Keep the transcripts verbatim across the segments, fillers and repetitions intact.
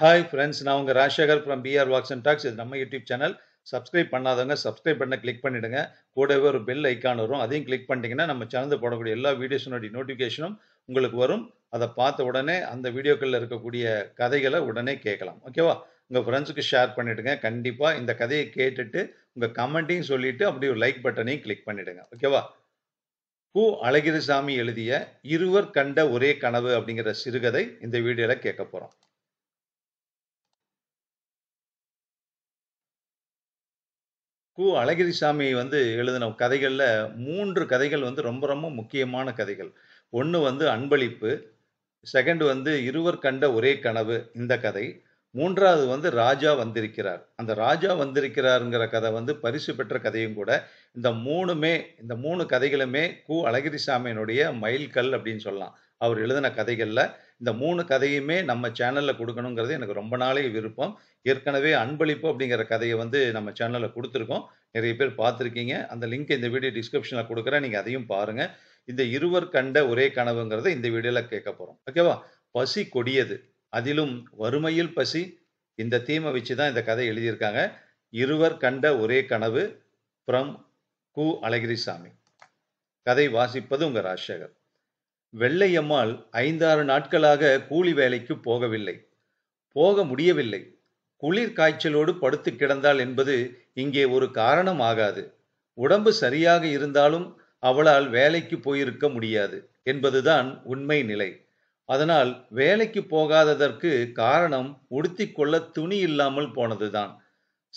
Hi friends, நான் உங்கள் Rajasekar from PR walks and talks. இது நம்ம யூடியூப் சேனல். சப்ஸ்கிரைப் பண்ணாதவங்க சப்ஸ்கிரைப் பண்ண கிளிக் பண்ணிவிடுங்க. கூடவே ஒரு பெல் ஐக்கான் வரும், அதையும் கிளிக் பண்ணிட்டீங்கன்னா நம்ம சேனலில் போடக்கூடிய எல்லா வீடியோஸினுடைய நோட்டிஃபிகேஷனும் உங்களுக்கு வரும். அதை பார்த்த உடனே அந்த வீடியோக்களில் இருக்கக்கூடிய கதைகளை உடனே கேட்கலாம். ஓகேவா? உங்கள் ஃப்ரெண்ட்ஸுக்கு ஷேர் பண்ணிவிடுங்க. கண்டிப்பாக இந்த கதையை கேட்டுட்டு உங்கள் கமெண்ட்டையும் சொல்லிவிட்டு அப்படி ஒரு லைக் பட்டனையும் கிளிக் பண்ணிவிடுங்க. ஓகேவா? கு. அழகிரிசாமி எழுதிய இருவர் கண்ட ஒரே கனவு அப்படிங்கிற சிறுகதை இந்த வீடியோவில் கேட்க போகிறோம். கு. அழகிரிசாமி வந்து எழுதின கதைகளில் மூன்று கதைகள் வந்து ரொம்ப ரொம்ப முக்கியமான கதைகள். ஒன்று வந்து அன்பளிப்பு, செகண்ட் வந்து இருவர் கண்ட ஒரே கனவு இந்த கதை, மூன்றாவது வந்து ராஜா வந்திருக்கிறார். அந்த ராஜா வந்திருக்கிறாருங்கிற கதை வந்து பரிசு பெற்ற கதையும் கூட. இந்த மூணுமே இந்த மூணு கதைகளுமே கு. அழகிரிசாமியினுடைய மைல்கல் அப்படின்னு சொல்லலாம். அவர் எழுதின கதைகளில் இந்த மூணு கதையுமே நம்ம சேனலில் கொடுக்கணுங்கிறது எனக்கு ரொம்ப நாளே விருப்பம். ஏற்கனவே அன்பளிப்பு அப்படிங்கிற கதையை வந்து நம்ம சேனலில் கொடுத்துருக்கோம், நிறைய பேர் பார்த்துருக்கீங்க. அந்த லிங்க் இந்த வீடியோ டிஸ்கிரிப்ஷனில் கொடுக்குறேன், நீங்கள் அதையும் பாருங்கள். இந்த இருவர் கண்ட ஒரே கனவுங்கிறத இந்த வீடியோவில் கேட்க போகிறோம். ஓகேவா? பசி கொடியது, அதிலும் வறுமையில் பசி, இந்த தீமை வச்சு தான் இந்த கதை எழுதியிருக்காங்க. இருவர் கண்ட ஒரே கனவு ஃப்ரம் கு. அழகிரிசாமி. கதை வாசிப்பது உங்கள் ராஜசேகர். வெள்ளையம்மாள் ஐந்தாறு நாட்களாக கூலி வேலைக்கு போகவில்லை, போக முடியவில்லை. குளிர் காய்ச்சலோடு படுத்து கிடந்தாள் என்பது இங்கே ஒரு காரணம் ஆகாது. உடம்பு சரியாக இருந்தாலும் அவளால் வேலைக்கு போயிருக்க முடியாது என்பதுதான் உண்மை நிலை. அதனால் வேலைக்கு போகாததற்கு காரணம் உடுத்திக்கொள்ள துணி இல்லாமல் போனதுதான்.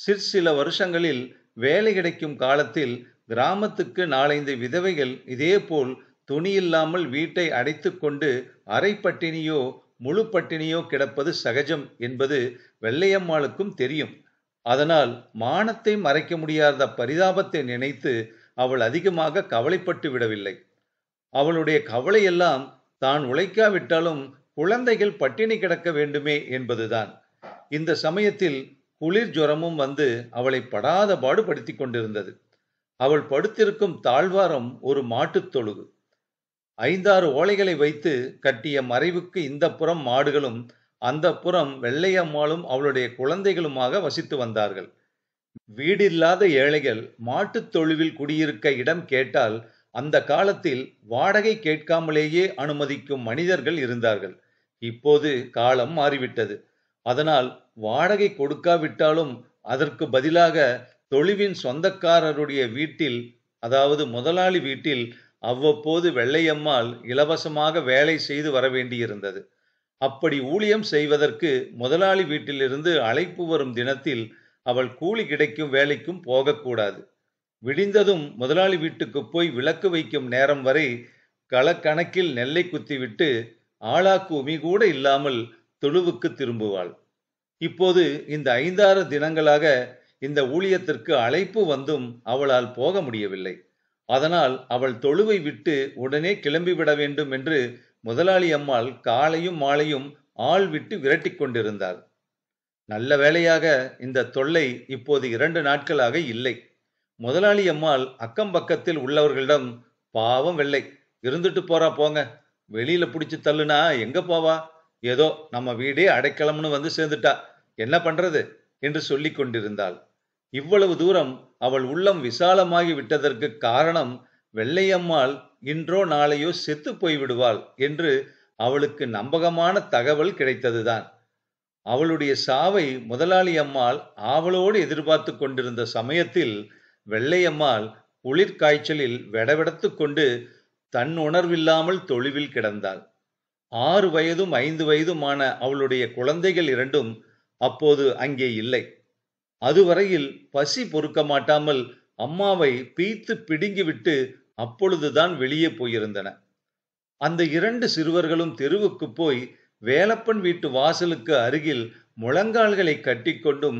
சிற்சில வருஷங்களில் வேலை கிடைக்கும் காலத்தில் கிராமத்துக்கு நாலந்து விதவைகள் இதேபோல் துணி இல்லாமல் வீட்டை அடைத்து கொண்டு அரை பட்டினியோ முழு பட்டினியோ கிடப்பது சகஜம் என்பது வெள்ளையம்மாளுக்கும் தெரியும். அதனால் மானத்தை மறைக்க முடியாத பரிதாபத்தை நினைத்து அவள் அதிகமாக கவலைப்பட்டு விடவில்லை. அவளுடைய கவலையெல்லாம் தான் உழைக்காவிட்டாலும் குழந்தைகள் பட்டினி கிடக்க வேண்டுமே என்பதுதான். இந்த சமயத்தில் குளிர் ஜுரமும் வந்து அவளை படாத பாடுபடுத்தி கொண்டிருந்தது. அவள் படுத்திருக்கும் தாழ்வாரம் ஒரு மாட்டுத் தொழுகு. ஐந்தாறு ஓலைகளை வைத்து கட்டிய மறைவுக்கு இந்த புறம் மாடுகளும் அந்த புறம் வெள்ளையம்மாளும் அவளுடைய குழந்தைகளுமாக வசித்து வந்தார்கள். வீடில்லாத ஏழைகள் மாட்டுத் தொழுவில் குடியிருக்க இடம் கேட்டால் அந்த காலத்தில் வாடகை கேட்காமலேயே அனுமதிக்கும் மனிதர்கள் இருந்தார்கள். இப்போது காலம் மாறிவிட்டது. அதனால் வாடகை கொடுக்காவிட்டாலும் அதற்கு பதிலாக தொழுவின் சொந்தக்காரருடைய வீட்டில், அதாவது முதலாளி வீட்டில், அவ்வப்போது வெள்ளையம்மாள் இலவசமாக வேலை செய்து வர வேண்டியிருந்தது. அப்படி ஊழியம் செய்வதற்கு முதலாளி வீட்டிலிருந்து அழைப்பு வரும் தினத்தில் அவள் கூலி கிடைக்கும் வேலைக்கும் போகக்கூடாது. விடிந்ததும் முதலாளி வீட்டுக்கு போய் விளக்கு வைக்கும் நேரம் வரை களக்கணக்கில் நெல்லை குத்திவிட்டு ஆளாக்கு உமி கூட இல்லாமல் தொழுவுக்கு திரும்புவாள். இப்போது இந்த ஐந்தாறு தினங்களாக இந்த ஊழியத்திற்கு அழைப்பு வந்தும் அவளால் போக முடியவில்லை. அதனால் அவள் தொழுவை விட்டு உடனே கிளம்பிவிட வேண்டும் என்று முதலாளி அம்மாள் காலையும் மாலையும் ஆள் விட்டு விரட்டி கொண்டிருந்தாள். நல்ல வேளையாக இந்த தொல்லை இப்போது இரண்டு நாட்களாக இல்லை. முதலாளி அம்மாள் அக்கம் பக்கத்தில் உள்ளவர்களிடம், பாவம் வெள்ளை, இருந்துட்டு போறா போங்க, வெளியில பிடிச்சி தள்ளுனா எங்க போவா, ஏதோ நம்ம வீடே அடைக்கலம்னு வந்து சேர்ந்துட்டா, என்ன பண்றது என்று சொல்லி கொண்டிருந்தாள். இவ்வளவு தூரம் அவள் உள்ளம் விசாலமாகி விட்டதற்கு காரணம் வெள்ளையம்மாள் இன்றோ நாளையோ செத்து போய்விடுவாள் என்று அவளுக்கு நம்பகமான தகவல் கிடைத்ததுதான். அவளுடைய சாவை முதலாளி அம்மாள் ஆவலோடு எதிர்பார்த்து கொண்டிருந்த சமயத்தில் வெள்ளையம்மாள் குளிர்காய்ச்சலில் வெடவெடத்து கொண்டு தன் உணர்வில்லாமல் தொழுவில் கிடந்தாள். ஆறு வயதும் ஐந்து வயதுமான அவளுடைய குழந்தைகள் இரண்டும் அப்போது அங்கே இல்லை. அதுவரையில் பசி பொறுக்க மாட்டாமல் அம்மாவை பீத்து பிடுங்கிவிட்டு அப்பொழுதுதான் வெளியே போயிருந்தன. அந்த இரண்டு சிறுவர்களும் தெருவுக்கு போய் வேலப்பன் வீட்டு வாசலுக்கு அருகில் முழங்கால்களை கட்டிக்கொண்டும்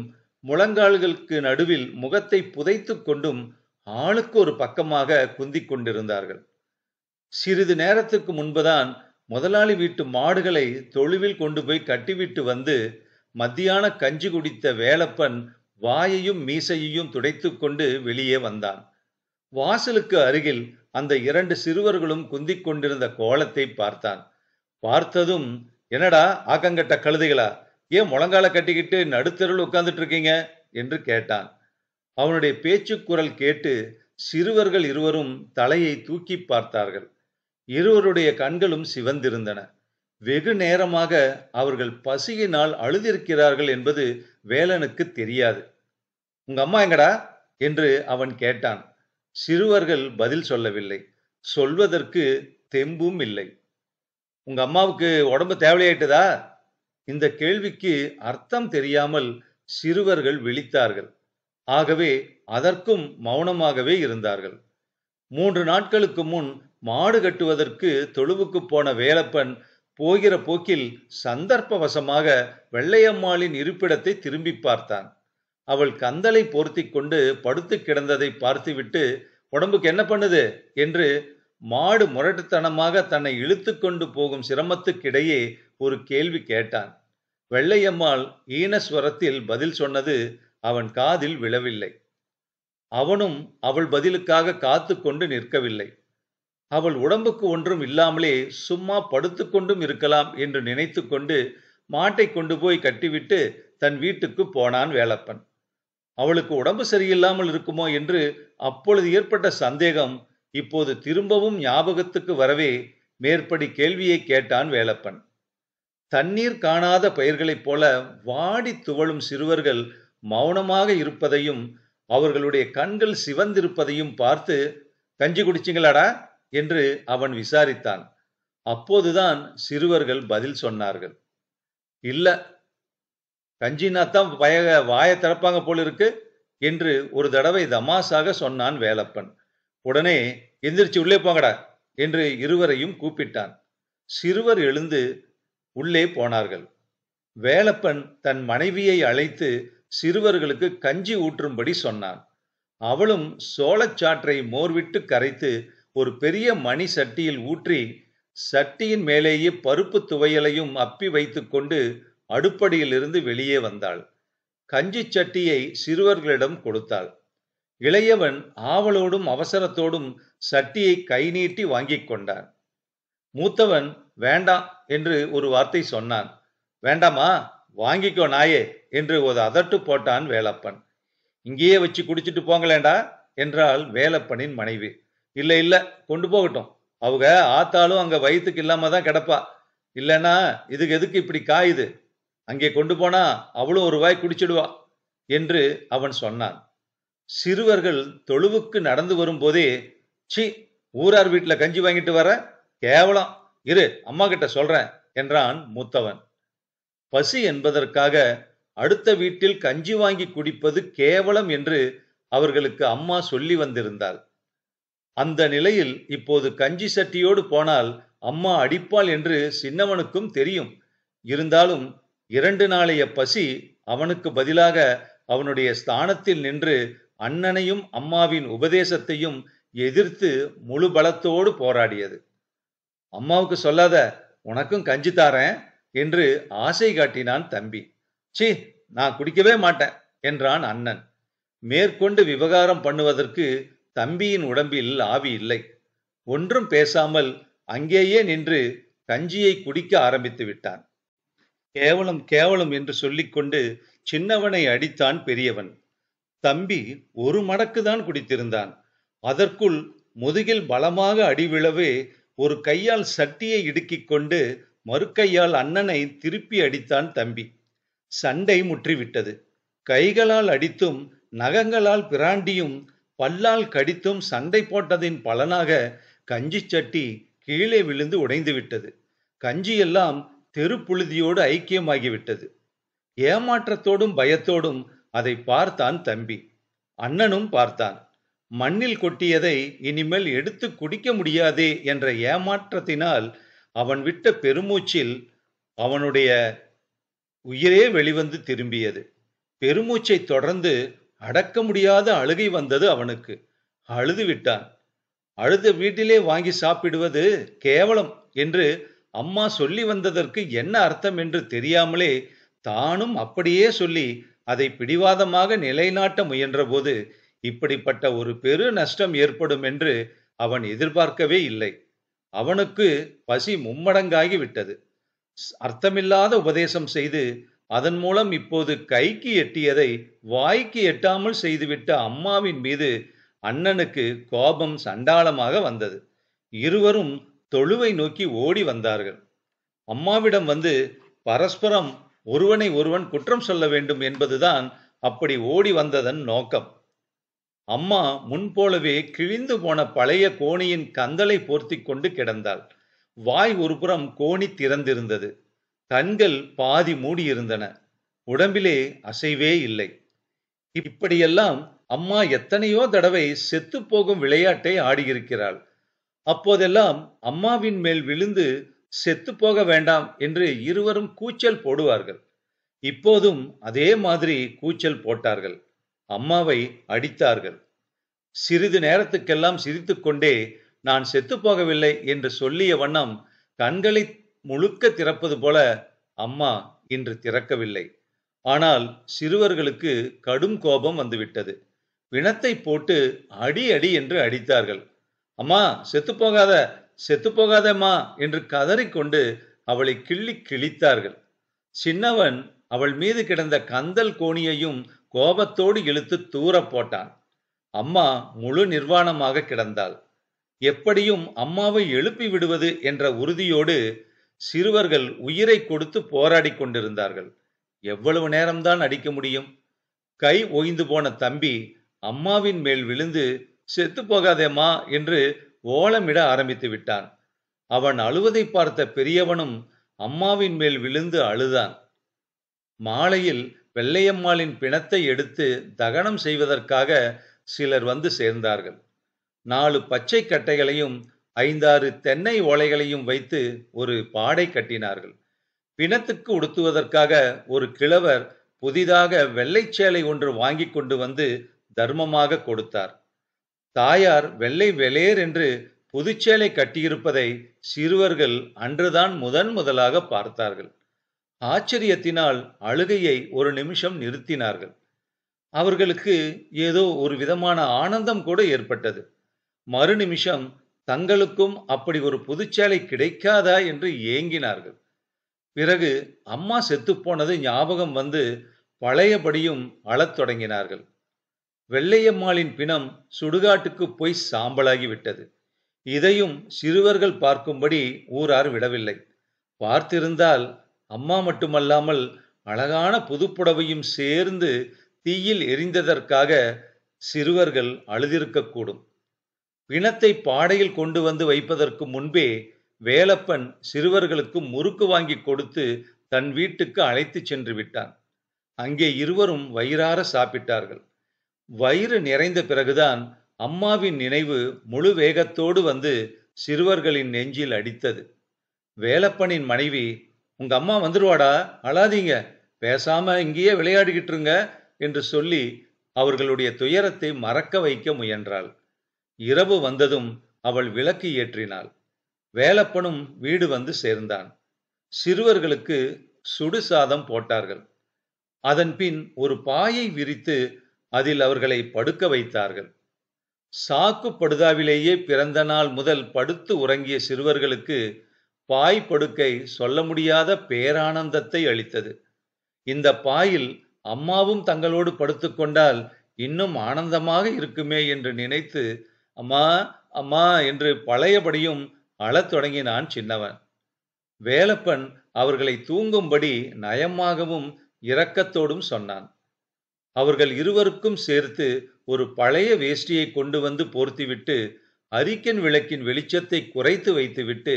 முழங்கால்களுக்கு நடுவில் முகத்தை புதைத்து கொண்டும் ஆளுக்கு ஒரு பக்கமாக குந்தி கொண்டிருந்தார்கள். சிறிது நேரத்துக்கு முன்புதான் முதலாளி வீட்டு மாடுகளை தொழுவில் கொண்டு போய் கட்டிவிட்டு வந்து மத்தியான கஞ்சி குடித்த வேலப்பன் வாயையும் மீசையையும் துடைத்து கொண்டு வெளியே வந்தான். வாசலுக்கு அருகில் அந்த இரண்டு சிறுவர்களும் குந்தி கொண்டிருந்த கோலத்தை பார்த்தான். பார்த்ததும், என்னடா ஆக்கங்கட்ட கழுதைகளா, ஏன் முழங்கால கட்டிக்கிட்டு நடுத்தருள் உட்கார்ந்துட்டு இருக்கீங்க என்று கேட்டான். அவனுடைய பேச்சு குரல் கேட்டு சிறுவர்கள் இருவரும் தலையை தூக்கி பார்த்தார்கள். இருவருடைய கண்களும் சிவந்திருந்தன. வெகு நேரமாக அவர்கள் பசியினால் அழுதிருக்கிறார்கள் என்பது வேலனுக்கு தெரியாது. உங்க அம்மா எங்கடா என்று அவன் கேட்டான். சிறுவர்கள் பதில் சொல்லவில்லை. சொல்வதற்கு தெம்பும் இல்லை. உங்க அம்மாவுக்கு உடம்பு தேவையாயிட்டதா? இந்த கேள்விக்கு அர்த்தம் தெரியாமல் சிறுவர்கள் விழித்தார்கள். ஆகவே அதற்கும் மௌனமாகவே இருந்தார்கள். மூன்று நாட்களுக்கு முன் மாடு கட்டுவதற்கு தொழுவுக்கு போன வேலப்பன் போகிற போக்கில் சந்தர்ப்பவசமாக வெள்ளையம்மாளின் இருப்பிடத்தை திரும்பி பார்த்தான். அவள் கந்தலை போர்த்தி கொண்டு படுத்து கிடந்ததை பார்த்துவிட்டு, உடம்புக்கு என்ன பண்ணுது என்று மாடு முரட்டுத்தனமாக தன்னை இழுத்து கொண்டு போகும் சிரமத்துக்கிடையே ஒரு கேள்வி கேட்டான். வெள்ளையம்மாள் ஈனஸ்வரத்தில் பதில் சொன்னது அவன் காதில் விழவில்லை. அவனும் அவள் பதிலுக்காக காத்து கொண்டு நிற்கவில்லை. அவள் உடம்புக்கு ஒன்றும் இல்லாமலே சும்மா படுத்து கொண்டும் இருக்கலாம் என்று நினைத்து கொண்டு மாட்டை கொண்டு போய் கட்டிவிட்டு தன் வீட்டுக்கு போனான் வேலப்பன். அவளுக்கு உடம்பு சரியில்லாமல் இருக்குமோ என்று அப்பொழுது ஏற்பட்ட சந்தேகம் இப்போது திரும்பவும் ஞாபகத்துக்கு வரவே மேற்படி கேள்வியை கேட்டான் வேலப்பன். தண்ணீர் காணாத பயிர்களைப் போல வாடி துவளும் சிறுவர்கள் மௌனமாக இருப்பதையும் அவர்களுடைய கண்கள் சிவந்திருப்பதையும் பார்த்து, கஞ்சி குடிச்சிங்களாடா என்று அவன் விசாரித்தான். அப்போதுதான் சிறுவர்கள் பதில் சொன்னார்கள். இல்ல, கஞ்சினாத்தான் பய வாய திறப்பாங்க போலிருக்கு என்று ஒரு தடவை தமாசாக சொன்னான் வேலப்பன். உடனே எந்திரிச்சு உள்ளே போங்கடா என்று இருவரையும் கூப்பிட்டான். சிறுவர் எழுந்து உள்ளே போனார்கள். வேலப்பன் தன் மனைவியை அழைத்து சிறுவர்களுக்கு கஞ்சி ஊற்றும்படி சொன்னான். அவளும் சோளச்சாற்றை மோர்விட்டு கரைத்து ஒரு பெரிய மணி சட்டியில் ஊற்றி சட்டியின் மேலேயே பருப்பு துவையலையும் அப்பி வைத்து கொண்டு அடுப்படியிலிருந்து வெளியே வந்தாள். கஞ்சி சட்டியை சிறுவர்களிடம் கொடுத்தாள். இளையவன் ஆவலோடும் அவசரத்தோடும் சட்டியை கை நீட்டி வாங்கி கொண்டான். மூத்தவன் வேண்டாம் என்று ஒரு வார்த்தை சொன்னான். வேண்டாமா, வாங்கிக்கோ நாயே என்று ஒரு அதட்டு போட்டான் வேலப்பன். இங்கேயே வச்சு குடிச்சிட்டு போங்களேண்டா என்றாள் வேலப்பனின் மனைவி. இல்லை இல்லை, கொண்டு போகட்டும், அவங்க ஆத்தாலும் அங்கே வயிற்றுக்கு இல்லாம தான் கிடப்பா, இல்லைன்னா இதுக்கு எதுக்கு இப்படி காயுது, அங்கே கொண்டு போனா அவளும் ஒரு வாய் குடிச்சிடுவா என்று அவன் சொன்னான். சிறுவர்கள் தொழுவுக்கு நடந்து வரும்போதே, சி, ஊரார் வீட்டில் கஞ்சி வாங்கிட்டு வர கேவலம், இரு அம்மா கிட்ட சொல்றேன் என்றான் மூத்தவன். பசி என்பதற்காக அடுத்த வீட்டில் கஞ்சி வாங்கி குடிப்பது கேவலம் என்று அவர்களுக்கு அம்மா சொல்லி வந்திருந்தாள். அந்த நிலையில் இப்போது கஞ்சி சட்டியோடு போனால் அம்மா அடிப்பாள் என்று சின்னவனுக்கும் தெரியும். இருந்தாலும் இரண்டு நாளைய பசி அவனுக்கு பதிலாக அவனுடைய ஸ்தானத்தில் நின்று அண்ணனையும் அம்மாவின் உபதேசத்தையும் எதிர்த்து முழு பலத்தோடு போராடியது. அம்மாவுக்கு சொல்லாத, உனக்கும் கஞ்சி தாரேன் என்று ஆசை காட்டினான் தம்பி. சி, நான் குடிக்கவே மாட்டேன் என்றான் அண்ணன். மேற்கொண்டு விவகாரம் பண்ணுவதற்கு தம்பியின் உடம்பில் ஆவி இல்லை. ஒன்றும் பேசாமல் அங்கேயே நின்று கஞ்சியை குடிக்க ஆரம்பித்து விட்டான். கேவலம் கேவலம் என்று சொல்லிக்கொண்டு சின்னவனை அடித்தான் பெரியவன். தம்பி ஒரு மடக்குதான் குடித்திருந்தான். அதற்குள் முதுகில் பலமாக அடிவிழவே ஒரு கையால் சட்டியை இடுக்கிக் கொண்டு மறுக்கையால் அண்ணனை திருப்பி அடித்தான் தம்பி. சண்டை முற்றிவிட்டது. கைகளால் அடித்தும் நகங்களால் பிராண்டியும் பல்லால் கடித்தும் சண்டை போட்டதின் பலனாக கஞ்சி சட்டி கீழே விழுந்து உடைந்து விட்டது. கஞ்சியெல்லாம் தெருப்புழுதியோடு ஐக்கியமாகிவிட்டது. ஏமாற்றத்தோடும் பயத்தோடும் அதை பார்த்தான் தம்பி. அண்ணனும் பார்த்தான். மண்ணில் கொட்டியதை இனிமேல் எடுத்து குடிக்க முடியாதே என்ற ஏமாற்றத்தினால் அவன் விட்ட பெருமூச்சில் அவனுடைய உயிரே வெளிவந்து திரும்பியது. பெருமூச்சை தொடர்ந்து அடக்க முடியாத அழுகை வந்தது அவனுக்கு. அழுது விட்டான். அழுது வீட்டிலே வாங்கி சாப்பிடுவது கேவலம் என்று அம்மா சொல்லி வந்ததற்கு என்ன அர்த்தம் என்று தெரியாமலே தானும் அப்படியே சொல்லி அதை பிடிவாதமாக நிலைநாட்ட முயன்றபோது இப்படிப்பட்ட ஒரு பெரு நஷ்டம் ஏற்படும் என்று அவன் எதிர்பார்க்கவே இல்லை. அவனுக்கு பசி மும்மடங்காகி விட்டது. அர்த்தமில்லாத உபதேசம் செய்து அதன் மூலம் இப்போது கைக்கு எட்டியதை வாய்க்கு எட்டாமல் செய்துவிட்ட அம்மாவின் மீது அண்ணனுக்கு கோபம் சண்டாளமாக வந்தது. இருவரும் தொழுவை நோக்கி ஓடி வந்தார்கள். அம்மாவிடம் வந்து பரஸ்பரம் ஒருவனை ஒருவன் குற்றம் சொல்ல வேண்டும் என்பதுதான் அப்படி ஓடி வந்ததன் நோக்கம். அம்மா முன்போலவே கிழிந்து போன பழைய கோணியின் கந்தலை போர்த்தி கொண்டு கிடந்தாள். வாய் ஒருபுறம் கோணி திறந்திருந்தது, கண்கள் பாதி மூடியிருந்தன, உடம்பிலே அசைவே இல்லை. இப்படியெல்லாம் அம்மா எத்தனையோ தடவை செத்துப்போகும் விளையாட்டை ஆடியிருக்கிறாள். அப்போதெல்லாம் அம்மாவின் மேல் விழுந்து செத்து போக வேண்டாம் என்று இருவரும் கூச்சல் போடுவார்கள். இப்போதும் அதே மாதிரி கூச்சல் போட்டார்கள், அம்மாவை அடித்தார்கள். சிறிது நேரத்துக்கெல்லாம் சிரித்துக்கொண்டே நான் செத்து போகவில்லை என்று சொல்லிய வண்ணம் கண்களை முழுக்க திறப்பது போல அம்மா இன்று திறக்கவில்லை. ஆனால் சிறுவர்களுக்கு கடும் கோபம் வந்துவிட்டது. பிணத்தை போட்டு அடி அடி என்று அடித்தார்கள். அம்மா செத்து போகாத செத்து போகாதம்மா என்று கதறிக்கொண்டு அவளை கிள்ளி கிழித்தார்கள். சின்னவன் அவள் மீது கிடந்த கந்தல் கோணியையும் கோபத்தோடு இழுத்து தூர போட்டான். அம்மா முழு நிர்வாணமாக கிடந்தாள். எப்படியும் அம்மாவை எழுப்பி விடுவது என்ற உறுதியோடு சிறுவர்கள் உயிரை கொடுத்து போராடி கொண்டிருந்தார்கள். எவ்வளவு நேரம்தான் அடிக்க முடியும்? கை ஓய்ந்து போன தம்பி அம்மாவின் மேல் விழுந்து செத்து போகாதேம்மா என்று ஓலமிட ஆரம்பித்து விட்டான். அவன் அழுவதை பார்த்த பெரியவனும் அம்மாவின் மேல் விழுந்து அழுதான். மாலையில் வெள்ளையம்மாளின் பிணத்தை எடுத்து தகனம் செய்வதற்காக சிலர் வந்து சேர்ந்தார்கள். நாலு பச்சை கட்டைகளையும் ஐந்தாறு தென்னை ஓலைகளையும் வைத்து ஒரு பாடை கட்டினார்கள். பிணத்துக்கு உடுத்துவதற்காக ஒரு கிழவர் புதிதாக வெள்ளை சேலை ஒன்று வாங்கி கொண்டு வந்து தர்மமாக கொடுத்தார். தாயார் வெள்ளை வெளேர் என்று புதுச்சேலை கட்டியிருப்பதை சிறுவர்கள் அன்றுதான் முதன் முதலாக பார்த்தார்கள். ஆச்சரியத்தினால் அழுகையை ஒரு நிமிஷம் நிறுத்தினார்கள். அவர்களுக்கு ஏதோ ஒரு விதமான ஆனந்தம் கூட ஏற்பட்டது. மறு நிமிஷம் தங்களுக்கும் அப்படி ஒரு புதுச்சேலை கிடைக்காதா என்று ஏங்கினார்கள். பிறகு அம்மா செத்துப்போனது ஞாபகம் வந்து பழையபடியும் அழத் தொடங்கினார்கள். வெள்ளையம்மாளின் பிணம் சுடுகாட்டுக்கு போய் சாம்பலாகிவிட்டது. இதையும் சிறுவர்கள் பார்க்கும்படி ஊரார் விடவில்லை. பார்த்திருந்தால் அம்மா மட்டுமல்லாமல் அழகான புதுப்புடவையும் சேர்ந்து தீயில் எரிந்ததற்காக சிறுவர்கள் அழுதிருக்கக்கூடும். பிணத்தை பாடையில் கொண்டு வந்து வைப்பதற்கு முன்பே வேலப்பன் சிறுவர்களுக்கு முறுக்கு வாங்கி கொடுத்து தன் வீட்டுக்கு அழைத்து சென்று விட்டான். அங்கே இருவரும் வயிறார சாப்பிட்டார்கள். வயிறு நிறைந்த பிறகுதான் அம்மாவின் நினைவு முழு வேகத்தோடு வந்து சிறுவர்களின் நெஞ்சில் அடித்தது. வேலப்பனின் மனைவி, உங்க அம்மா வந்துருவாடா, அழாதீங்க, பேசாம இங்கேயே விளையாடிக்கிட்டுருங்க என்று சொல்லி அவர்களுடைய துயரத்தை மறக்க வைக்க முயன்றாள். இரவு வந்ததும் அவள் விளக்கு ஏற்றினாள். வேலப்பனும் வீடு வந்து சேர்ந்தான். சிறுவர்களுக்கு சுடுசாதம் போட்டார்கள். அதன் பின் ஒரு பாயை விரித்து அதில் அவர்களை படுக்க வைத்தார்கள். சாக்கு படுதாவிலேயே பிறந்த நாள் முதல் படுத்து உறங்கிய சிறுவர்களுக்கு பாய் படுக்கை சொல்ல முடியாத பேரானந்தத்தை அளித்தது. இந்த பாயில் அம்மாவும் தங்களோடு படுத்துக்கொண்டால் இன்னும் ஆனந்தமாக இருக்குமே என்று நினைத்து அம்மா அம்மா என்று பழையபடியும் அழத் தொடங்கினான் சின்னவன். வேலப்பன் அவர்களை தூங்கும்படி நயமாகவும் இரக்கத்தோடும் சொன்னான். அவர்கள் இருவருக்கும் சேர்த்து ஒரு பழைய வேஷ்டியை கொண்டு வந்து போர்த்திவிட்டு அரிக்கன் விளக்கின் வெளிச்சத்தை குறைத்து வைத்துவிட்டு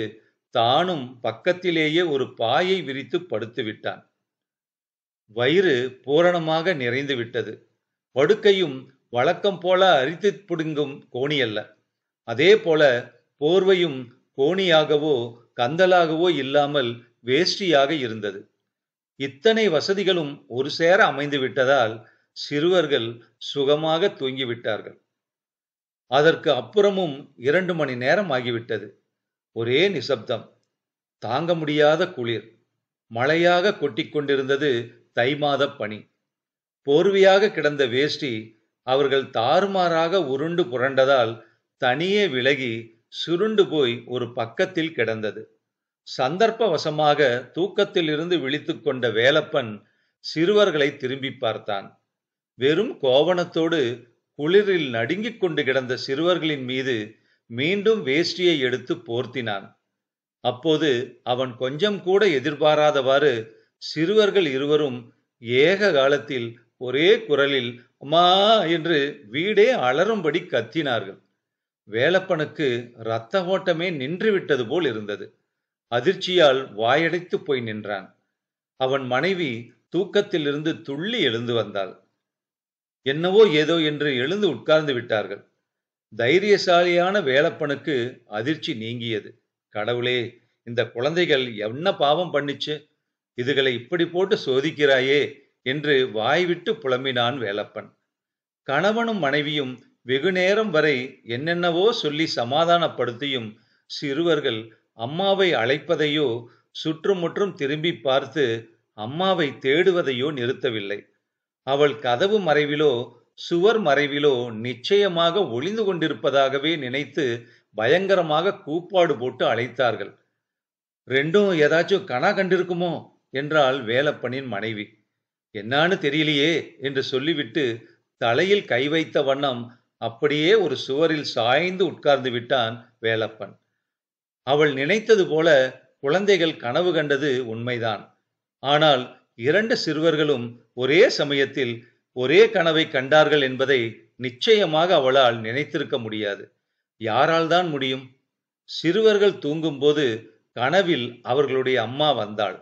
தானும் பக்கத்திலேயே ஒரு பாயை விரித்து படுத்து விட்டான். வயிறு பூரணமாக நிறைந்து விட்டது. படுக்கையும் வழக்கம் போல அரித்து பிடுங்கும் கோணியல்ல, அதே போல போர்வையும் கோணியாகவோ கந்தலாகவோ இல்லாமல் வேஷ்டியாக இருந்தது. இத்தனை வசதிகளும் ஒரு சேர அமைந்து விட்டதால் சிறுவர்கள் சுகமாக தூங்கிவிட்டார்கள். அதற்கு அப்புறமும் இரண்டு மணி நேரம் ஆகிவிட்டது. ஒரே நிசப்தம், தாங்க முடியாத குளிர். மழையாக கொட்டி கொண்டிருந்தது தை மாத பனி. போர்வையாக கிடந்த வேஷ்டி அவர்கள் தாறுமாறாக உருண்டு புரண்டதால் தனியே விலகி சுருண்டு போய் ஒரு பக்கத்தில் கிடந்தது. சந்தர்ப்பவசமாக தூக்கத்திலிருந்து விழித்து கொண்ட வேலப்பன் சிறுவர்களை திரும்பி பார்த்தான். வெறும் கோவணத்தோடு குளிரில் நடுங்கிக் கொண்டு கிடந்த சிறுவர்களின் மீது மீண்டும் வேஷ்டியை எடுத்து போர்த்தினான். அப்போது அவன் கொஞ்சம் கூட எதிர்பாராதவாறு சிறுவர்கள் இருவரும் ஏக காலத்தில் ஒரே குரலில் அம்மா என்று வீடே அலறும்படி கத்தினார்கள். வேலப்பனுக்கு இரத்த ஓட்டமே நின்றுவிட்டது போல் இருந்தது. அதிர்ச்சியால் வாயடைத்து போய் நின்றான். அவன் மனைவி தூக்கத்திலிருந்து துள்ளி எழுந்து வந்தாள். என்னவோ ஏதோ என்று எழுந்து உட்கார்ந்து விட்டார்கள். தைரியசாலியான வேலப்பனுக்கு அதிர்ச்சி நீங்கியது. கடவுளே, இந்த குழந்தைகள் என்ன பாவம் பண்ணிச்சு, இதுகளை இப்படி போட்டு சோதிக்கிறாயே என்று வாய்விட்டு புலம்பினான் வேலப்பன். கணவனும் மனைவியும் வெகுநேரம் வரை என்னென்னவோ சொல்லி சமாதானப்படுத்தியும் சிறுவர்கள் அம்மாவை அழைப்பதையோ சுற்றுமுற்றும் திரும்பி பார்த்து அம்மாவை தேடுவதையோ நிறுத்தவில்லை. அவள் கதவு மறைவிலோ சுவர் மறைவிலோ நிச்சயமாக ஒளிந்து கொண்டிருப்பதாகவே நினைத்து பயங்கரமாக கூப்பாடு போட்டு அழைத்தார்கள். ரெண்டும் ஏதாச்சும் கணா கண்டிருக்குமோ என்றாள் வேலப்பனின் மனைவி. என்னான்னு தெரியலையே என்று சொல்லிவிட்டு தலையில் கை வைத்த வண்ணம் அப்படியே ஒரு சுவரில் சாய்ந்து உட்கார்ந்து விட்டான் வேலப்பன். அவள் நினைத்தது போல குழந்தைகள் கனவு கண்டது உண்மைதான். ஆனால் இரண்டு சிறுவர்களும் ஒரே சமயத்தில் ஒரே கனவை கண்டார்கள் என்பதை நிச்சயமாக அவளால் நினைத்திருக்க முடியாது. யாரால் தான் முடியும்? சிறுவர்கள் தூங்கும்போது கனவில் அவர்களுடைய அம்மா வந்தாள்.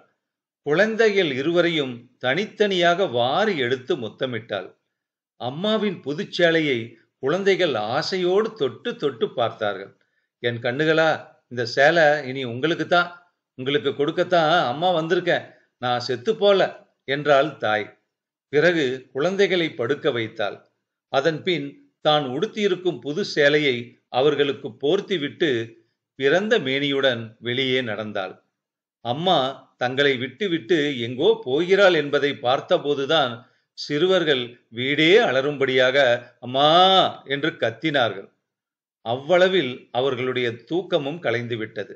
குழந்தைகள் இருவரையும் தனித்தனியாக வாரி எடுத்து முத்தமிட்டாள். அம்மாவின் புதுச்சேலையை குழந்தைகள் ஆசையோடு தொட்டு தொட்டு பார்த்தார்கள். என் கண்ணுகளா, இந்த சேலை இனி உங்களுக்கு தான், உங்களுக்கு கொடுக்கத்தான் அம்மா வந்திருக்கேன், நான் செத்து போல என்றாள் தாய். பிறகு குழந்தைகளை படுக்க வைத்தாள். அதன் பின் தான் உடுத்தியிருக்கும் புது சேலையை அவர்களுக்கு போர்த்தி விட்டு பிறந்த மேனியுடன் வெளியே நடந்தாள். அம்மா தங்களை விட்டு விட்டு எங்கோ போகிறாள் என்பதை பார்த்தபோதுதான் சிறுவர்கள் வீடே அலறும்படியாக அம்மா என்று கத்தினார்கள். அவ்வளவில் அவர்களுடைய தூக்கமும் கலைந்துவிட்டது.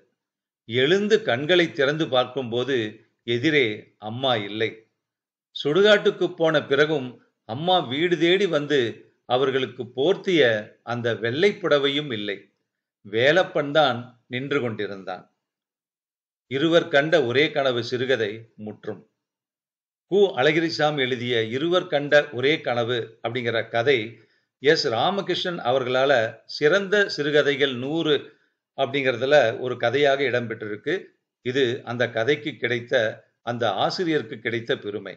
எழுந்து கண்களை திறந்து பார்க்கும்போது எதிரே அம்மா இல்லை. சுடுகாட்டுக்கு போன பிறகும் அம்மா வீடு தேடி வந்து அவர்களுக்கு போர்த்திய அந்த வெள்ளை புடவையும் இல்லை. வேலப்பன் தான் நின்று கொண்டிருந்தான். இருவர் கண்ட ஒரே கனவு சிறுகதை முற்றும். கு. அழகிரிசாமி எழுதிய இருவர் கண்ட ஒரே கனவு அப்படிங்கிற கதை எஸ் ராமகிருஷ்ணன் அவர்களால் சிறந்த சிறுகதைகள் நூறு அப்படிங்கிறதுல ஒரு கதையாக இடம்பெற்றிருக்கு. இது அந்த கதைக்கு கிடைத்த, அந்த ஆசிரியருக்கு கிடைத்த பெருமை.